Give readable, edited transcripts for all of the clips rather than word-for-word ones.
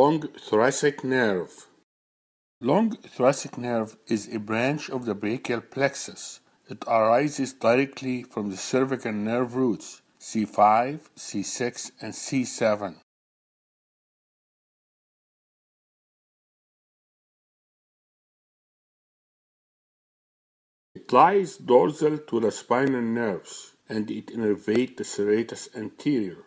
Long thoracic nerve. Long thoracic nerve is a branch of the brachial plexus. It arises directly from the cervical nerve roots C5, C6, and C7. It lies dorsal to the spinal nerves, and it innervates the serratus anterior.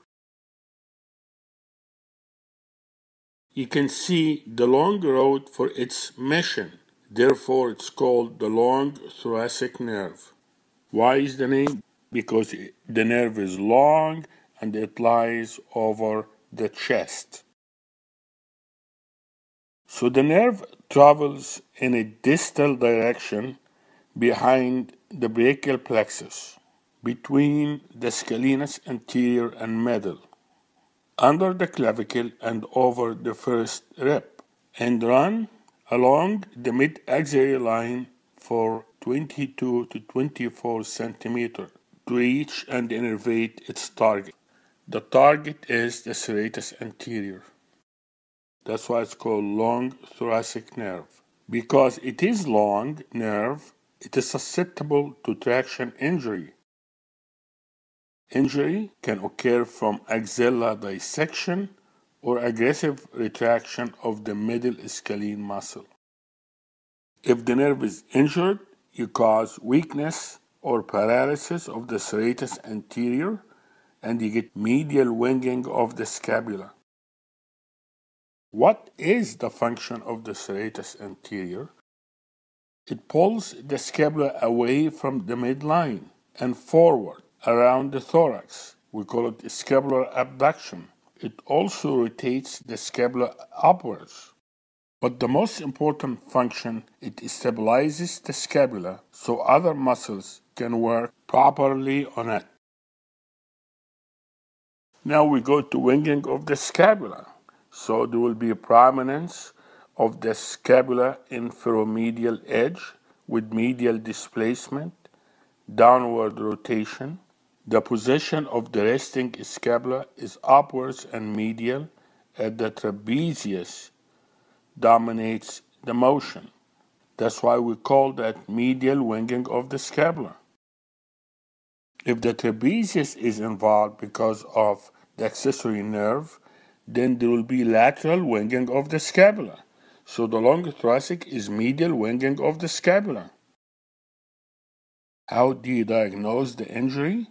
You can see the long road for its mission, therefore it's called the long thoracic nerve. Why is the name? Because the nerve is long and it lies over the chest. So the nerve travels in a distal direction behind the brachial plexus, between the scalenus anterior and middle, under the clavicle and over the first rib, and run along the mid-axillary line for 22 to 24 centimeters to reach and innervate its target. The target is the serratus anterior. That's why it's called long thoracic nerve. Because it is a long nerve, it is susceptible to traction injury. Injury can occur from axillary dissection or aggressive retraction of the middle scalene muscle. If the nerve is injured, you cause weakness or paralysis of the serratus anterior, and you get medial winging of the scapula. What is the function of the serratus anterior? It pulls the scapula away from the midline and forward around the thorax. We call it scapular abduction. It also rotates the scapula upwards. But the most important function, it stabilizes the scapula so other muscles can work properly on it. Now we go to winging of the scapula. So there will be a prominence of the scapula in ferromedial edge with medial displacement, downward rotation. The position of the resting scapula is upwards and medial, and the trapezius dominates the motion. That's why we call that medial winging of the scapula. If the trapezius is involved because of the accessory nerve, then there will be lateral winging of the scapula. So the long thoracic is medial winging of the scapula. How do you diagnose the injury?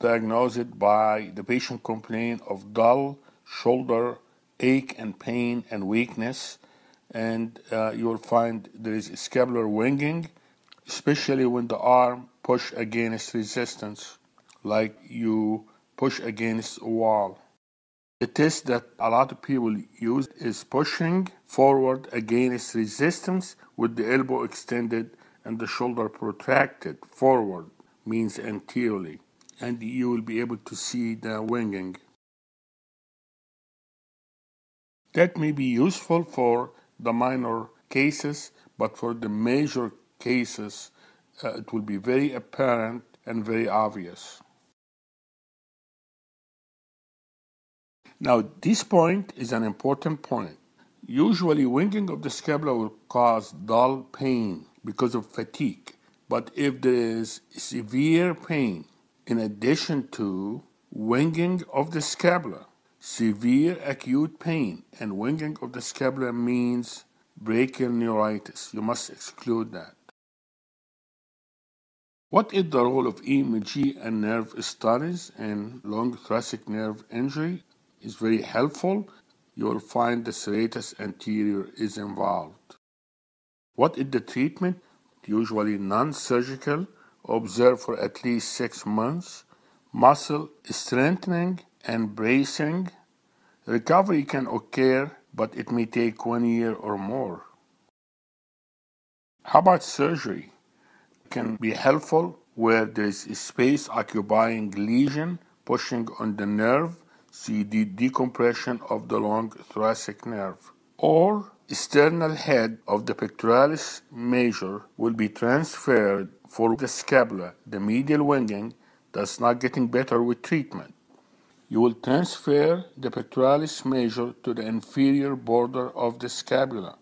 Diagnose it by the patient complaint of dull shoulder, ache and pain and weakness, and you will find there is scapular winging, especially when the arm push against resistance, like you push against a wall. The test that a lot of people use is pushing forward against resistance with the elbow extended and the shoulder protracted forward, means anteriorly, and you will be able to see the winging. That may be useful for the minor cases, but for the major cases, it will be very apparent and very obvious. Now, this point is an important point. Usually, winging of the scapula will cause dull pain because of fatigue, but if there is severe pain in addition to winging of the scapula, severe acute pain and winging of the scapula means brachial neuritis. You must exclude that. What is the role of EMG and nerve studies in long thoracic nerve injury? It's very helpful. You will find the serratus anterior is involved. What is the treatment? Usually non-surgical, observed for at least 6 months, muscle strengthening and bracing. Recovery can occur, but it may take 1 year or more. How about surgery? It can be helpful where there is a space occupying lesion pushing on the nerve, see the decompression of the long thoracic nerve, or external head of the pectoralis major will be transferred for the scapula. The medial winging that's not getting better with treatment. You will transfer the pectoralis major to the inferior border of the scapula.